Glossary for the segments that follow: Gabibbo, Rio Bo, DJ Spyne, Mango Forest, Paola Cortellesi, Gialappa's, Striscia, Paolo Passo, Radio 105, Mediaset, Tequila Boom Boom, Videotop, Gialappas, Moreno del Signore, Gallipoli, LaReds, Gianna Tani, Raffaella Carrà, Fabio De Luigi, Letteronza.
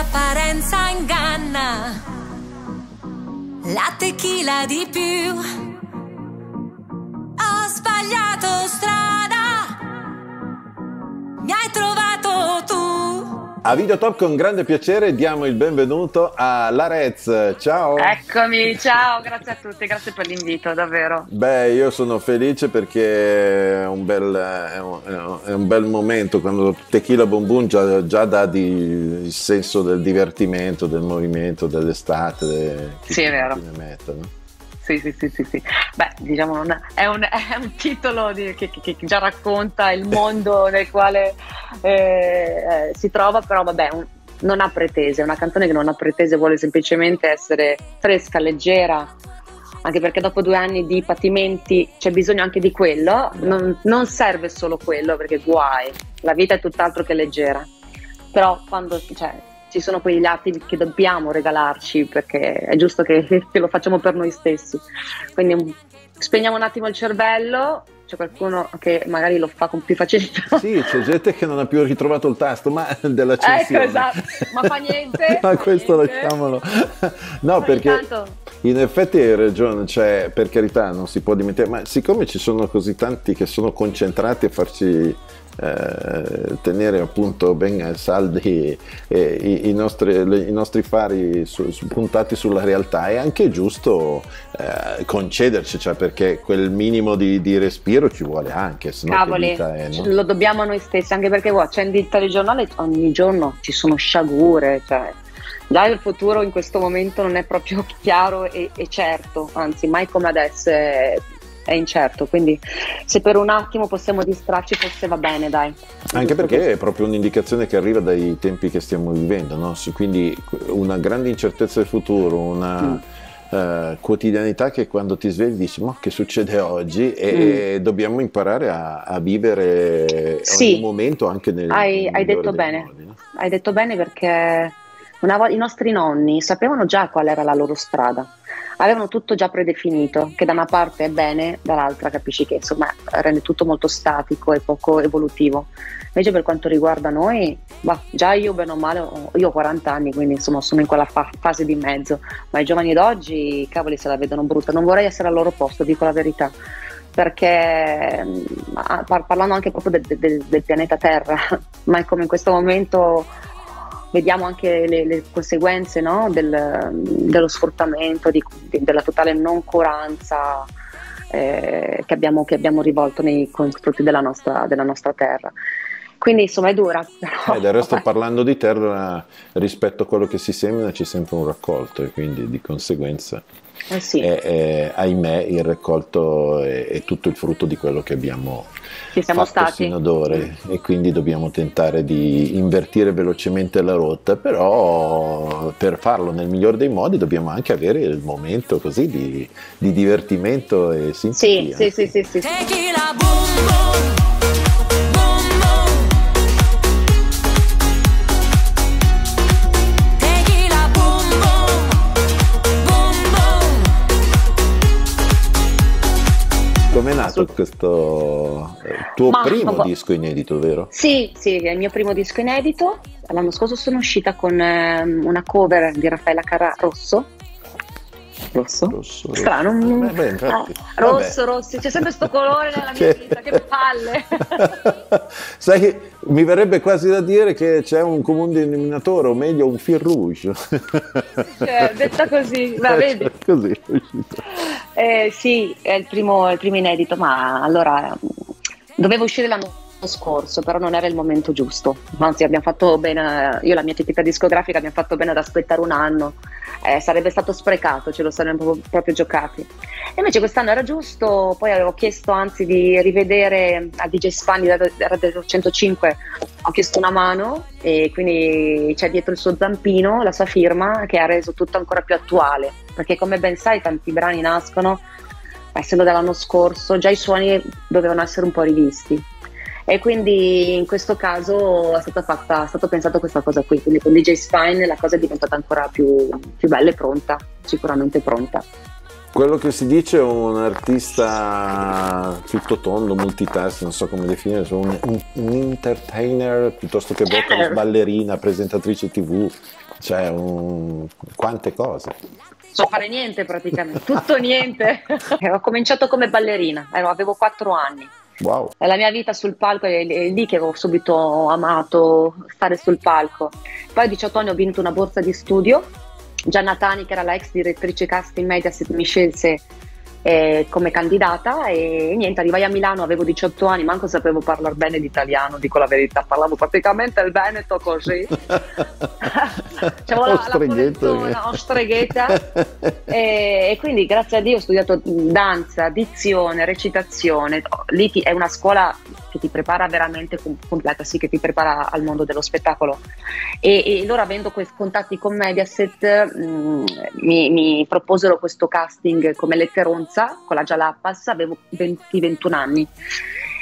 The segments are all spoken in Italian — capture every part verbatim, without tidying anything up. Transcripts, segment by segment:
l'apparenza inganna, la tequila di più. Ho sbagliato strada, mi hai trovato tu. A Videotop con grande piacere diamo il benvenuto a LaReds. Ciao. Eccomi, ciao, grazie a tutti, grazie per l'invito, davvero. Beh, io sono felice perché è un bel, è un, è un bel momento quando Tequila Boom Boom già, già dà di, il senso del divertimento, del movimento, dell'estate. De, sì, è vero. Mettono. Sì, sì, sì, sì, sì. Beh, diciamo, non è, è, un, è un titolo di, che, che, che già racconta il mondo nel quale eh, eh, si trova, però vabbè, un, non ha pretese, è una canzone che non ha pretese, vuole semplicemente essere fresca, leggera, anche perché dopo due anni di patimenti c'è bisogno anche di quello, non, non serve solo quello, perché guai, la vita è tutt'altro che leggera, però quando... Cioè, ci sono quei lati che dobbiamo regalarci perché è giusto che, che lo facciamo per noi stessi, quindi spegniamo un attimo il cervello. C'è qualcuno che magari lo fa con più facilità. Sì, c'è gente che non ha più ritrovato il tasto ma della cessione. Ecco, esatto, ma fa niente. Ma questo lasciamolo. No, perché in effetti hai ragione, cioè per carità non si può dimenticare, ma siccome ci sono così tanti che sono concentrati a farci eh, tenere appunto ben saldi eh, i, i, nostri, le, i nostri fari su, su, puntati sulla realtà, è anche giusto eh, concederci, cioè perché quel minimo di, di respiro ci vuole anche, se cavoli, no è, no? Lo dobbiamo a noi stessi, anche perché wow, c'è il telegiornale, ogni giorno ci sono sciagure, cioè già il futuro in questo momento non è proprio chiaro e, e certo, anzi mai come adesso è, è incerto, quindi se per un attimo possiamo distrarci forse va bene, dai. Anche perché questo è proprio un'indicazione che arriva dai tempi che stiamo vivendo, no? Quindi una grande incertezza del futuro, una... Mm. Uh, quotidianità che quando ti svegli dici ma che succede oggi, e mm. dobbiamo imparare a, a vivere sì. ogni momento anche nel, hai, nel hai detto bene modi, no? Hai detto bene, perché una volta i nostri nonni sapevano già qual era la loro strada, avevano tutto già predefinito, che da una parte è bene, dall'altra capisci che insomma rende tutto molto statico e poco evolutivo. Invece per quanto riguarda noi, bah, già io bene o male, io ho quaranta anni, quindi insomma sono in quella fa fase di mezzo, ma i giovani d'oggi, cavoli, se la vedono brutta, non vorrei essere al loro posto, dico la verità, perché par parlando anche proprio de de de del pianeta Terra, ma è come in questo momento vediamo anche le, le conseguenze, no? del, dello sfruttamento, di, di, della totale noncuranza eh, che, abbiamo, che abbiamo rivolto nei confronti della nostra, della nostra terra. Quindi insomma è dura. Però, eh, del resto vabbè. Parlando di terra, rispetto a quello che si semina c'è sempre un raccolto, e quindi di conseguenza eh sì. è, è, ahimè il raccolto è, è tutto il frutto di quello che abbiamo ci siamo fatto stati. Sino ad ora, e quindi dobbiamo tentare di invertire velocemente la rotta, però per farlo nel miglior dei modi dobbiamo anche avere il momento così di, di divertimento e simpatia. Sì, sì, sì, sì, sì. Tequila Boom Boom. Come è nato questo tuo Ma, primo no, disco inedito, vero? Sì, sì, è il mio primo disco inedito. L'anno scorso sono uscita con eh, una cover di Raffaella Carrà, Rosso. Rosso? Rosso, strano. Rosso, beh, beh, infatti, ah, rosso, rosso, c'è sempre questo colore nella mia vita, che palle. Sai che mi verrebbe quasi da dire che c'è un comune denominatore, o meglio un fil rouge. Cioè, detta così, va bene. Cioè, eh, sì, è il primo, il primo inedito, ma allora dovevo uscire l'anno scorso, però non era il momento giusto, anzi abbiamo fatto bene, io e la mia etichetta discografica abbiamo fatto bene ad aspettare un anno, eh, sarebbe stato sprecato, ce lo saremmo proprio giocati, e invece quest'anno era giusto. Poi avevo chiesto anzi di rivedere a D J Spyne di Radio centocinque, ho chiesto una mano e quindi c'è dietro il suo zampino, la sua firma, che ha reso tutto ancora più attuale, perché come ben sai tanti brani nascono, essendo dell'anno scorso già i suoni dovevano essere un po' rivisti, e quindi in questo caso è stata fatta, è stato pensato questa cosa qui, quindi con D J Spyne la cosa è diventata ancora più, più bella e pronta, sicuramente pronta. Quello che si dice è un artista tutto tondo, multitask, non so come definire, un, un, un entertainer piuttosto che ballerina, presentatrice tv, cioè un... quante cose. Non so fare niente praticamente, tutto niente. Ho cominciato come ballerina, avevo quattro anni. Wow. La mia vita sul palco è lì che ho subito amato stare sul palco. Poi a diciotto anni ho vinto una borsa di studio. Gianna Tani, che era la ex direttrice casting Mediaset, mi scelse eh, come candidata e niente, arrivai a Milano, avevo diciotto anni, manco sapevo parlare bene l'italiano, dico la verità, parlavo praticamente il veneto così. C'avevo la, la collezione ostreghetta. e, e quindi grazie a Dio ho studiato danza, dizione, recitazione. Lì ti, è una scuola che ti prepara veramente completa, sì, che ti prepara al mondo dello spettacolo. E, e loro, avendo questi contatti con Mediaset, mh, mi, mi proposero questo casting come letteronza con la Gialappas, avevo venti ventuno anni.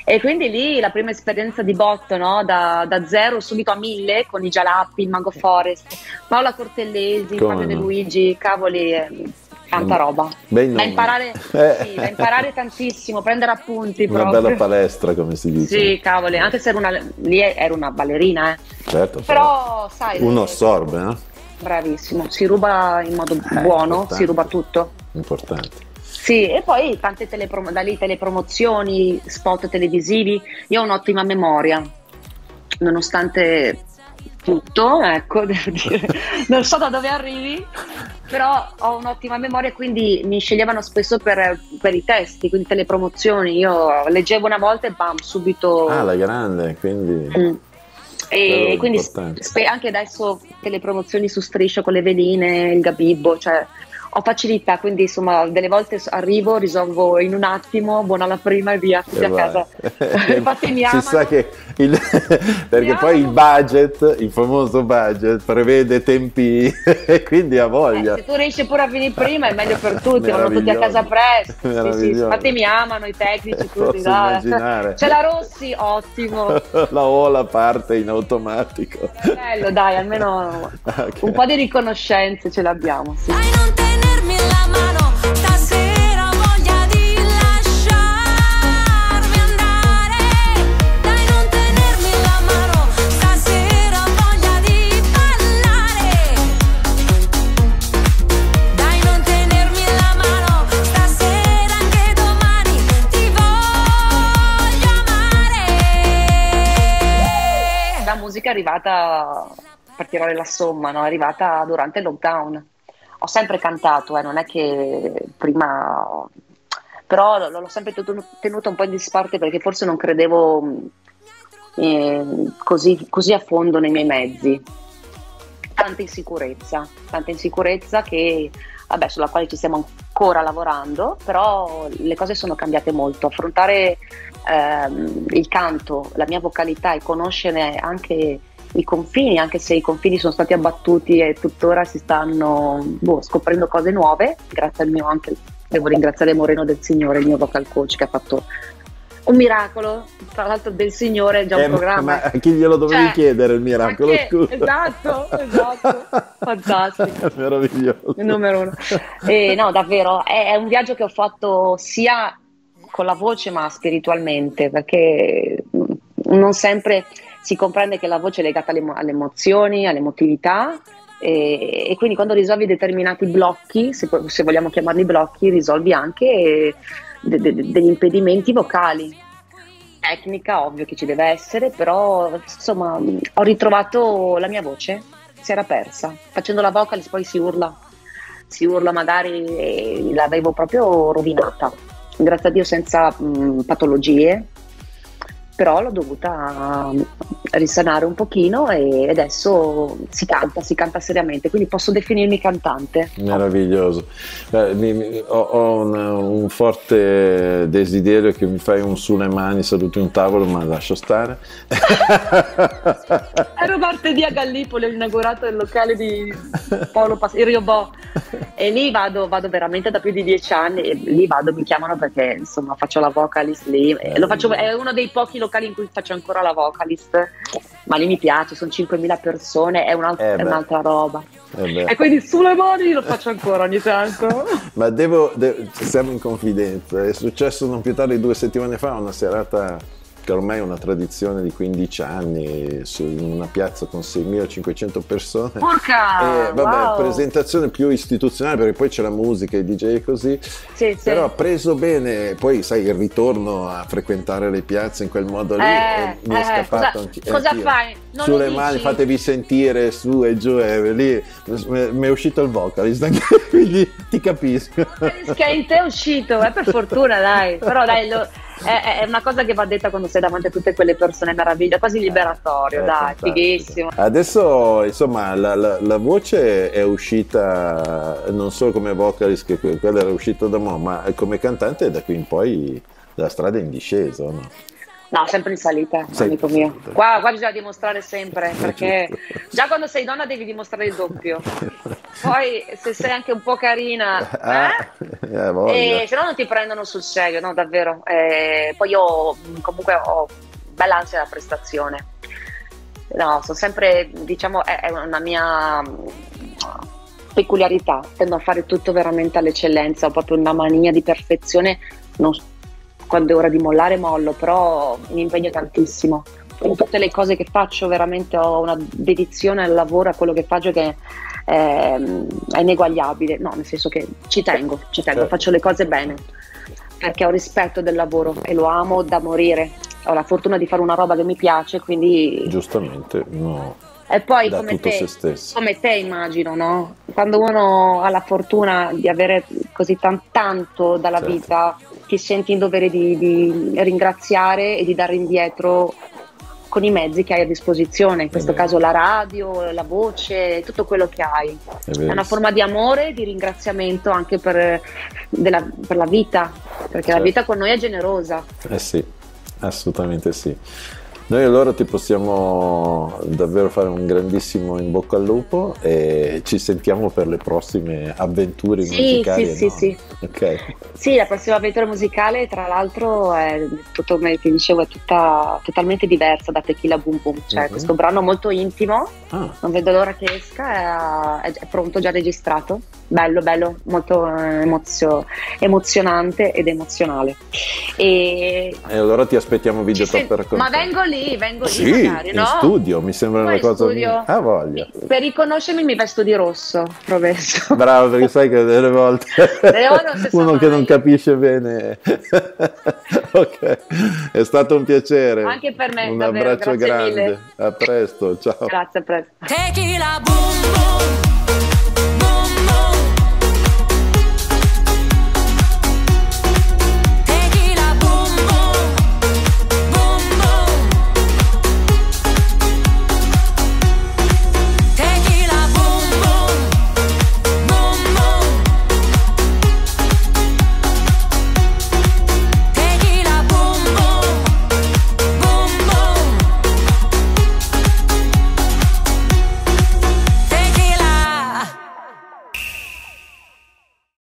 E quindi lì la prima esperienza di botto, no? da, da zero subito a mille con i Gialappi, il Mango Forest, Paola Cortellesi, come Fabio De Luigi, cavoli, eh, tanta roba. Beh, da, imparare, eh. sì, da imparare tantissimo, prendere appunti. Una proprio. bella palestra, come si dice. Sì, cavoli, anche se ero una, lì ero una ballerina. Eh. Certo, però, però sai, uno assorbe, no? Bravissimo, si ruba in modo eh, buono, importante. si ruba tutto. Importante. Sì, e poi tante teleprom- da lì telepromozioni, spot televisivi. Io ho un'ottima memoria, nonostante tutto, ecco, devo dire. Non so da dove arrivi, però ho un'ottima memoria, quindi mi sceglievano spesso per, per i testi, quindi telepromozioni. Io leggevo una volta e bam, subito. Ah, la grande, quindi. Mm. E quindi anche adesso telepromozioni su Striscia con le veline, il Gabibbo, cioè. Ho facilità, quindi insomma delle volte arrivo, risolvo in un attimo, buona la prima e via, tutti e a vai. casa. Infatti mi amano. Si sa che il, perché poi il budget, il famoso budget, prevede tempi e quindi ha voglia. Eh, se tu riesci pure a finire prima è meglio per tutti, vanno tutti a casa presto. Sì, sì, infatti mi amano i tecnici, tutti. No? C'è la Rossi, ottimo. La Ola parte in automatico. È bello, dai, almeno okay. un po' di riconoscenze ce l'abbiamo. Sì. La mano, stasera voglia di lasciarmi andare. Dai, non tenermi la mano, stasera voglia di ballare. Dai, non tenermi la mano, stasera anche domani ti voglio amare. La musica è arrivata, per tirare la somma, no? È arrivata durante il lockdown. Ho sempre cantato, eh, non è che prima, però l'ho sempre tenuta un po' in disparte perché forse non credevo eh, così, così a fondo nei miei mezzi. Tanta insicurezza, tanta insicurezza che, vabbè, sulla quale ci stiamo ancora lavorando, però le cose sono cambiate molto. Affrontare ehm, il canto, la mia vocalità e conoscere anche i confini, anche se i confini sono stati abbattuti e tuttora si stanno boh, scoprendo cose nuove, grazie al mio, anche devo ringraziare Moreno del Signore, il mio vocal coach, che ha fatto un miracolo, tra l'altro del Signore è già un eh, programma. Ma a chi glielo dovevi cioè, chiedere il miracolo? Anche, scusa. Esatto, esatto, fantastico. Meraviglioso. Il numero uno. E, no, davvero, è, è un viaggio che ho fatto sia con la voce ma spiritualmente, perché non sempre si comprende che la voce è legata alle, alle emozioni, all'emotività e, e quindi quando risolvi determinati blocchi, se, se vogliamo chiamarli blocchi, risolvi anche de, de, de, degli impedimenti vocali. Tecnica, ovvio che ci deve essere, però insomma ho ritrovato la mia voce, si era persa. Facendo la vocal poi si urla, si urla magari, l'avevo proprio rovinata. Grazie a Dio senza mh, patologie. Però l'ho dovuta risanare un pochino e adesso si canta, si canta seriamente, quindi posso definirmi cantante. Meraviglioso. Beh, mi, mi, ho, ho un, un forte desiderio che mi fai un su le mani seduto in un tavolo, ma lascio stare. Ero martedì a Gallipoli, ho inaugurato il locale di Paolo Passo, il Rio Bo, e lì vado, vado veramente da più di dieci anni, e lì vado, mi chiamano perché insomma faccio la vocalist lì, e lo faccio, è uno dei pochi locali in cui faccio ancora la vocalist, ma lì mi piace, sono cinquemila persone, è un'altra eh un roba eh e quindi sulle mani lo faccio ancora ogni tanto. Ma devo, de siamo in confidenza, è successo non più tardi due settimane fa una serata che ormai è una tradizione di quindici anni, su, in una piazza con seimilacinquecento persone. Porca! E, vabbè, wow. Presentazione più istituzionale, perché poi c'è la musica, i D J e così, sì, però ha sì. preso bene, poi sai il ritorno a frequentare le piazze in quel modo lì, eh, mi è eh, scappato anche io. Cosa, anch- cosa fai? Non sulle lo mani, dici? Fatevi sentire su e giù, e lì mi è uscito il vocalist, quindi ti capisco. Che in te è uscito, eh, per fortuna dai, però dai, lo, è, è una cosa che va detta quando sei davanti a tutte quelle persone meravigliose, quasi liberatorio, eh, dai, fighissimo. Adesso insomma la, la, la voce è uscita non solo come vocalist, che quella era uscita da mo, ma come cantante da qui in poi la strada è in discesa, no? No, sempre in salita, sempre amico mio. Qua, qua bisogna dimostrare sempre, perché già quando sei donna devi dimostrare il doppio. Poi se sei anche un po' carina, eh? Eh, e se no non ti prendono sul serio, no, davvero. Eh, poi io comunque ho bella ansia da prestazione. No, sono sempre, diciamo, è, è una mia peculiarità. Tendo a fare tutto veramente all'eccellenza, ho proprio una mania di perfezione. Non quando è ora di mollare mollo, però mi impegno tantissimo in tutte le cose che faccio, veramente ho una dedizione al lavoro, a quello che faccio, che è, è ineguagliabile, no, nel senso che ci tengo, ci tengo, certo. Faccio le cose bene perché ho rispetto del lavoro e lo amo da morire, ho la fortuna di fare una roba che mi piace, quindi giustamente no. E poi come te, come te immagino, no? Quando uno ha la fortuna di avere così tan- tanto dalla certo. vita, ti senti in dovere di, di ringraziare e di dare indietro con i mezzi che hai a disposizione, in questo caso la radio, la voce, tutto quello che hai. È, è una forma di amore, di ringraziamento anche per, della, per la vita, perché certo. la vita con noi è generosa. Eh sì, assolutamente sì. Noi allora ti possiamo davvero fare un grandissimo in bocca al lupo e ci sentiamo per le prossime avventure sì, musicali. Sì, no? sì, sì. Okay. Sì, la prossima avventura musicale tra l'altro è, tutto, come ti dicevo, è tutta, totalmente diversa da Tequila Boom Boom, cioè uh-huh. questo brano molto intimo, ah. non vedo l'ora che esca, è, è pronto, già registrato, bello, bello, molto emozio, emozionante ed emozionale. E, e allora ti aspettiamo video top per raccontare. Ma vengo lì. Vengo lì, sì, magari, in no? studio, mi sembra poi una cosa studio. Ah, voglia. Per riconoscermi mi vesto di rosso, promesso. Bravo, perché sai che delle volte uno che mai. non capisce bene. Ok, è stato un piacere. Anche per me, un davvero, abbraccio grande. Mille. A presto, ciao. Grazie, a presto.